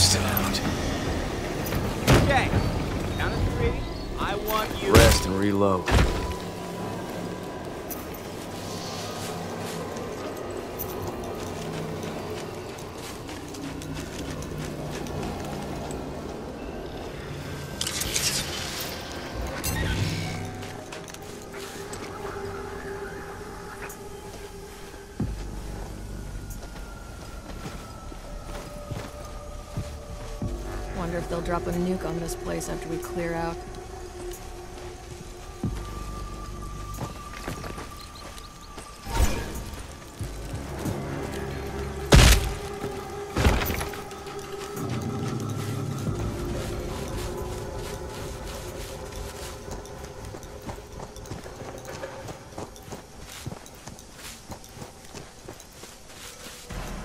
still out. Okay. Count of three. I want you. Rest and reload. I wonder if they'll drop a nuke on this place after we clear out.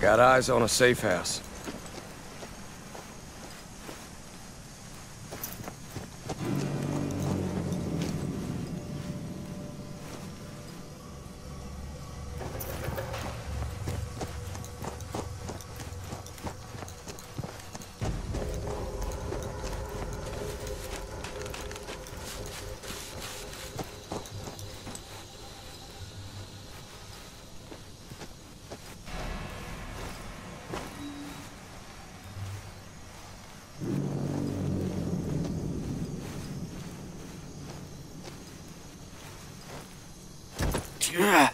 Got eyes on a safe house. Yeah.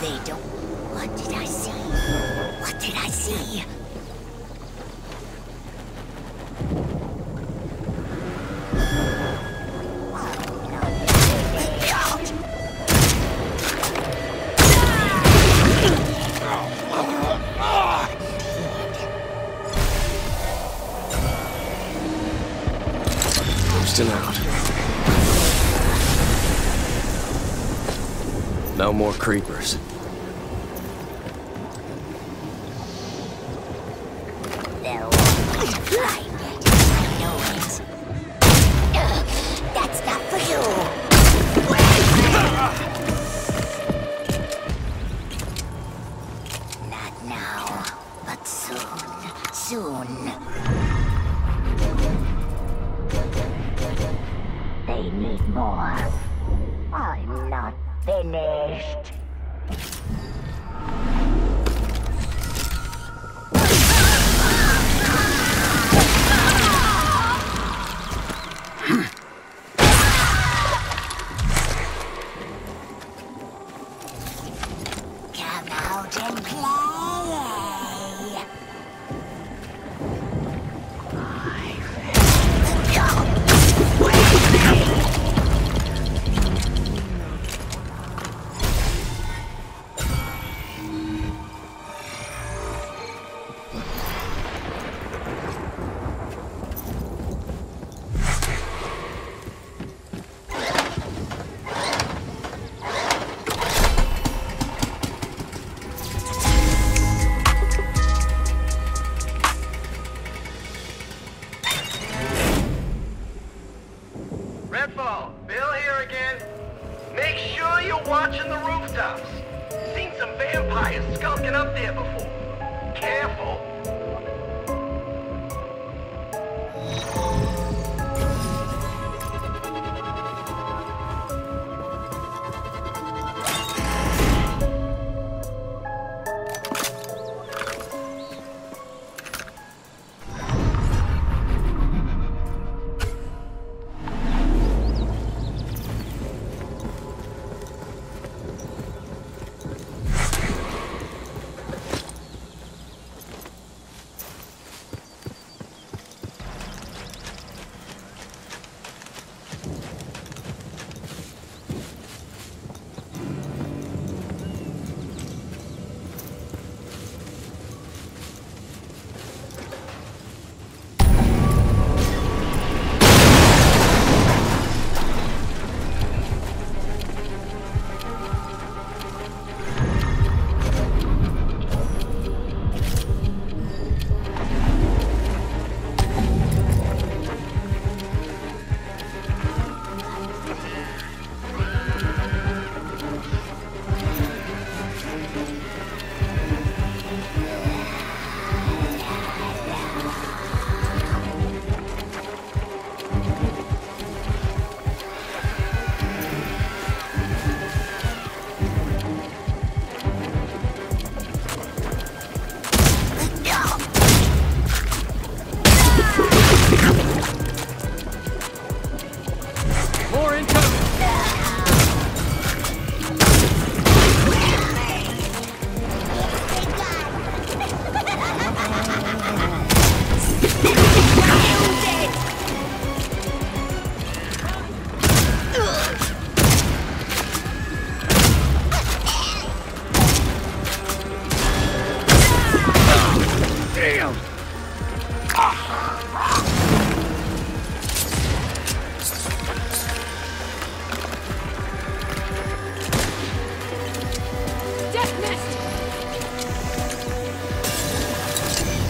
They don't... What did I see? What did I see? I'm still out. No more creepers. They need more. I'm not finished. Come out and play.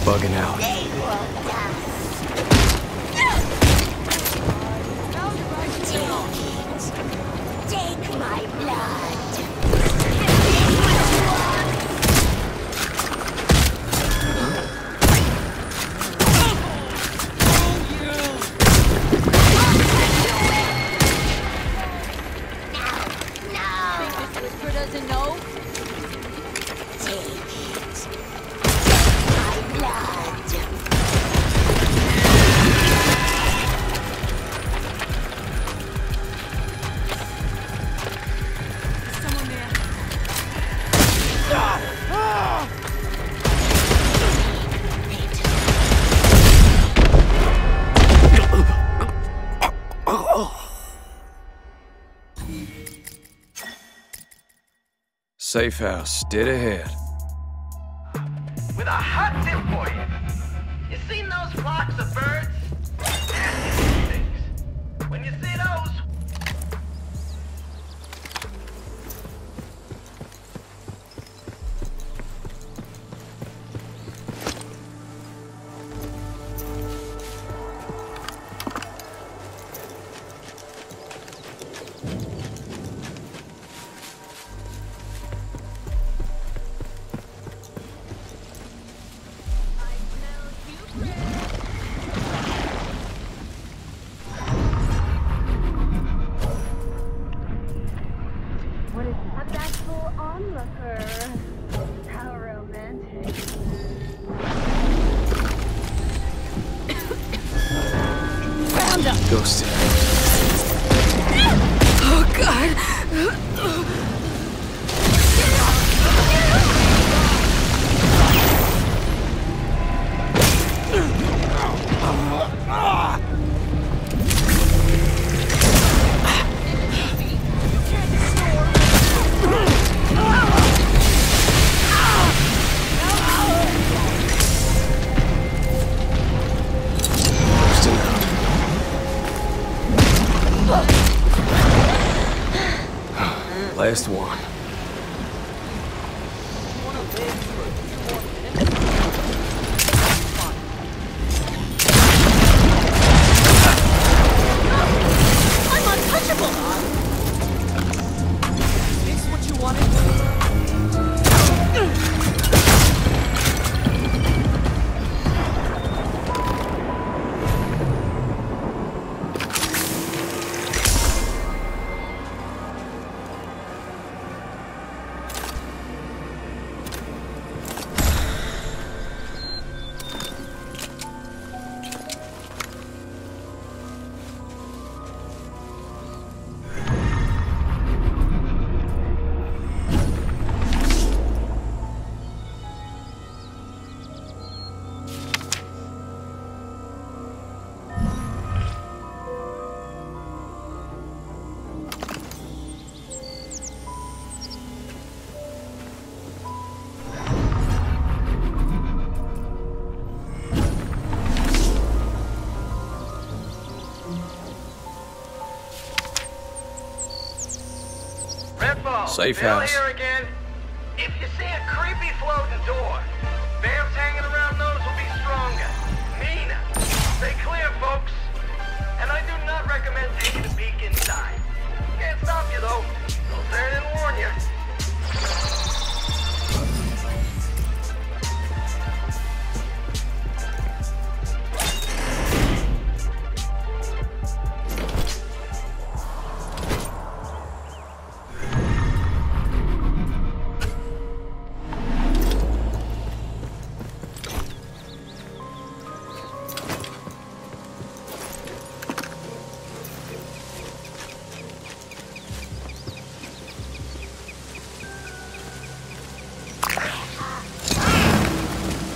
bugging out. Take my blood. Safe house, dead ahead. With a hot tip for you. You seen those flocks of birds? Nasty things. When you see ghosted. Oh God! Last one. Safe house. Here again. If you see a creepy floating door, vamps hanging around those will be stronger. Nina, stay clear, folks. And I do not recommend taking a peek inside. Can't stop you though. I'll turn and warn you.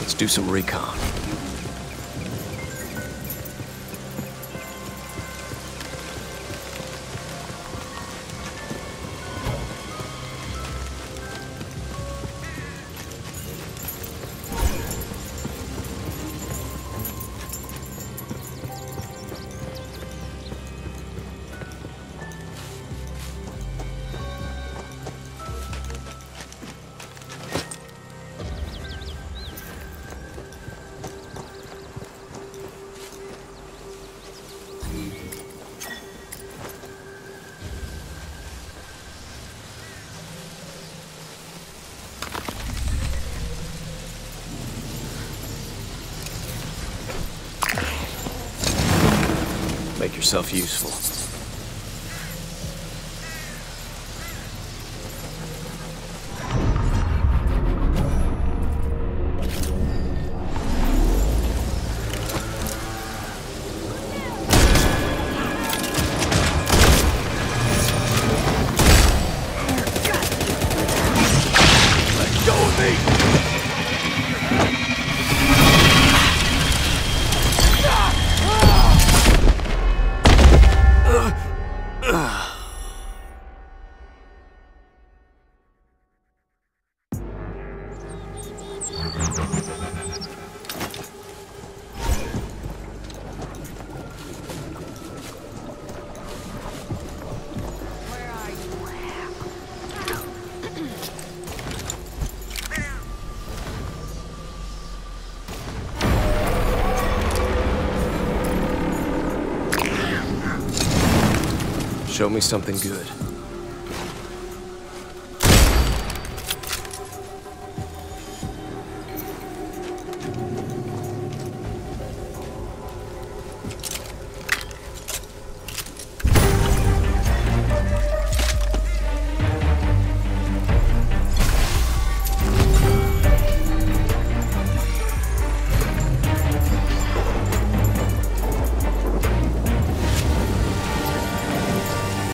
Let's do some recon. make yourself useful. Show me something good.